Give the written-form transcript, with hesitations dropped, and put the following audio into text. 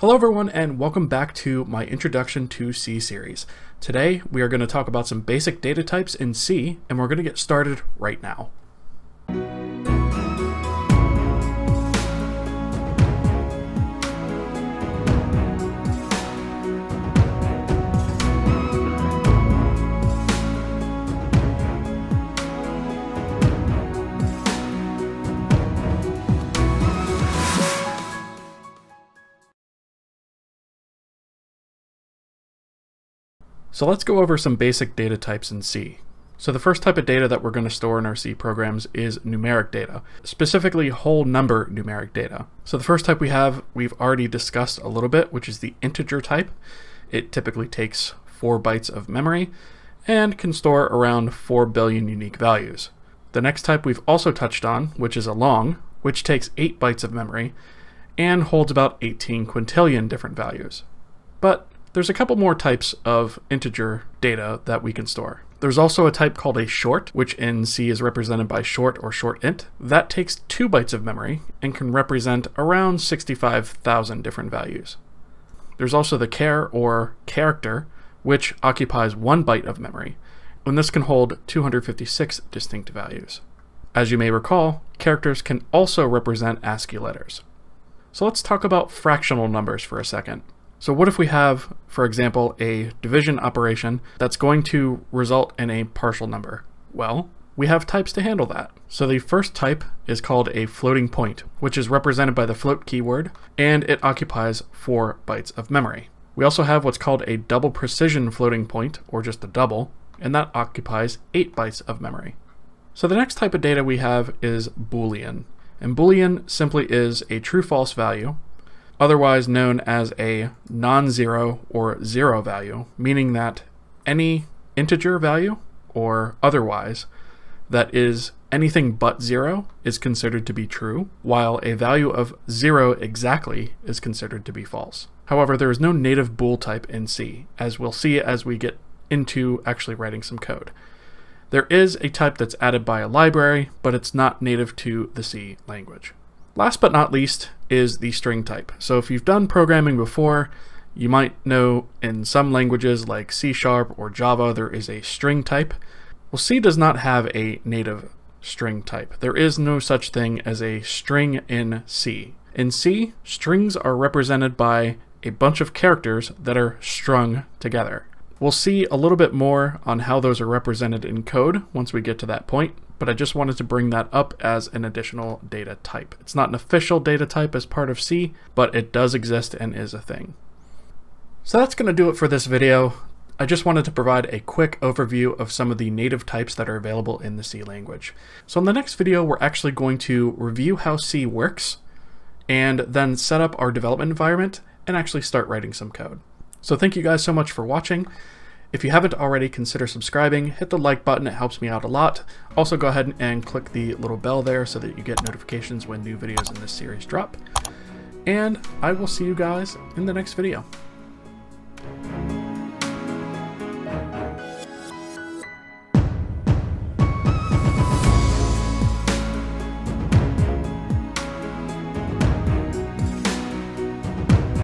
Hello everyone, and welcome back to my Introduction to C series. Today we are going to talk about some basic data types in C, and we're going to get started right now. So let's go over some basic data types in C. So the first type of data that we're going to store in our C programs is numeric data, specifically whole number numeric data. So the first type we've already discussed a little bit, which is the integer type. It typically takes 4 bytes of memory and can store around 4 billion unique values. The next type we've also touched on, which is a long, which takes 8 bytes of memory and holds about 18 quintillion different values. But there's a couple more types of integer data that we can store. There's also a type called a short, which in C is represented by short or short int. That takes 2 bytes of memory and can represent around 65,000 different values. There's also the char or character, which occupies 1 byte of memory, and this can hold 256 distinct values. As you may recall, characters can also represent ASCII letters. So let's talk about fractional numbers for a second. So what if we have, for example, a division operation that's going to result in a partial number? Well, we have types to handle that. So the first type is called a floating point, which is represented by the float keyword, and it occupies 4 bytes of memory. We also have what's called a double precision floating point, or just a double, and that occupies 8 bytes of memory. So the next type of data we have is Boolean, and Boolean simply is a true-false value, otherwise known as a non-zero or zero value, meaning that any integer value or otherwise that is anything but zero is considered to be true, while a value of zero exactly is considered to be false. However, there is no native bool type in C, as we'll see as we get into actually writing some code. There is a type that's added by a library, but it's not native to the C language. Last but not least is the string type. So if you've done programming before, you might know in some languages like C# or Java, there is a string type. Well, C does not have a native string type. There is no such thing as a string in C. In C, strings are represented by a bunch of characters that are strung together. We'll see a little bit more on how those are represented in code once we get to that point, but I just wanted to bring that up as an additional data type. It's not an official data type as part of C, but it does exist and is a thing. So that's going to do it for this video. I just wanted to provide a quick overview of some of the native types that are available in the C language. So in the next video, we're actually going to review how C works and then set up our development environment and actually start writing some code. So thank you guys so much for watching. If you haven't already, consider subscribing, hit the like button, it helps me out a lot. Also go ahead and click the little bell there so that you get notifications when new videos in this series drop. And I will see you guys in the next video.